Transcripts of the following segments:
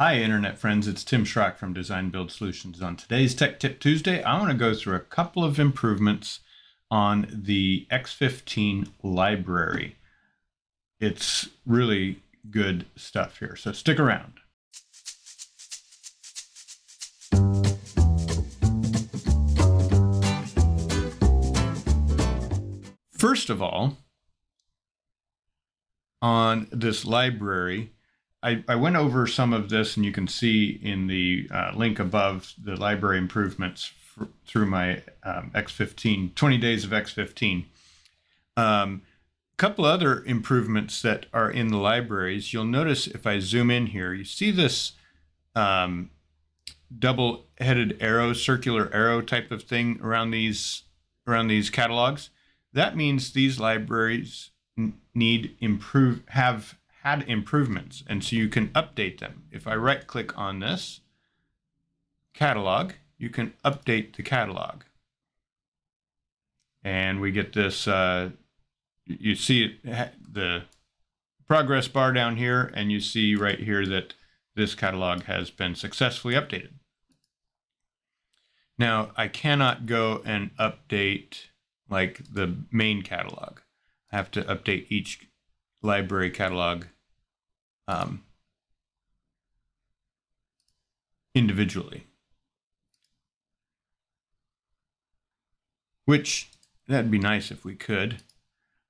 Hi, Internet friends. It's Tim Schrock from Design Build Solutions. On today's Tech Tip Tuesday, I want to go through a couple of improvements on the X15 library. It's really good stuff here, so stick around. First of all, on this library, I went over some of this, and you can see in the link above the library improvements through my X15, 20 days of X15. Couple other improvements that are in the libraries. You'll notice if I zoom in here, you see this double-headed arrow, circular arrow type of thing around these catalogs. That means these libraries have had improvements, and so you can update them. If I right-click on this catalog, you can update the catalog, and we get this. You see it, the progress bar down here, and you see right here that this catalog has been successfully updated. Now, I cannot go and update like the main catalog. I have to update each library catalog individually, which that'd be nice if we could,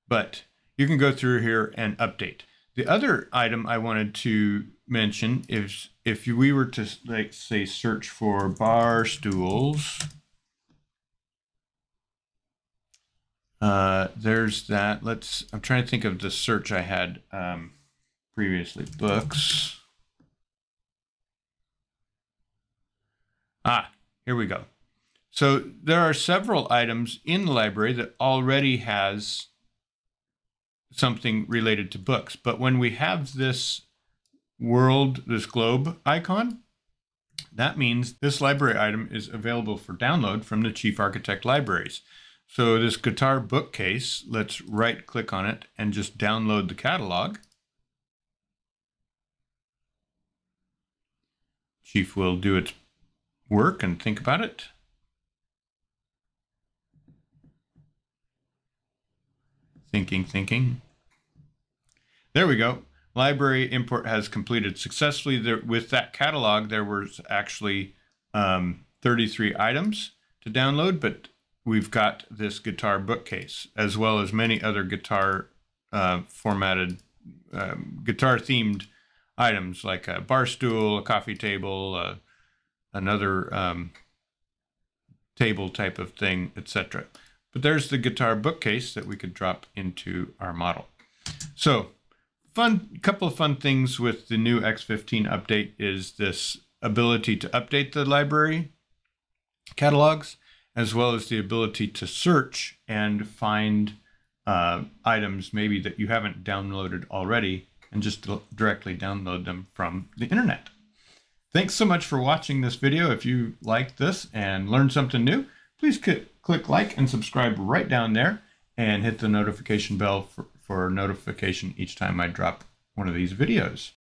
but you can go through here and update. The other item I wanted to mention is if we were to, like, say, search for bar stools, there's that. I'm trying to think of the search I had previously. Books. Ah, here we go. So there are several items in the library that already has something related to books. But when we have this world, this globe icon, that means this library item is available for download from the Chief Architect libraries. So this guitar bookcase, let's right click on it and just download the catalog. Chief will do its work and think about it. Thinking. There we go. Library import has completed successfully. With that catalog, there was actually 33 items to download, but we've got this guitar bookcase, as well as many other guitar formatted, guitar themed items like a bar stool, a coffee table, another table type of thing, etc. But there's the guitar bookcase that we could drop into our model. So, couple of fun things with the new X15 update is this ability to update the library catalogs, as well as the ability to search and find items maybe that you haven't downloaded already, and just directly download them from the internet. Thanks so much for watching this video. If you liked this and learned something new, please click like and subscribe right down there, and hit the notification bell for notification each time I drop one of these videos.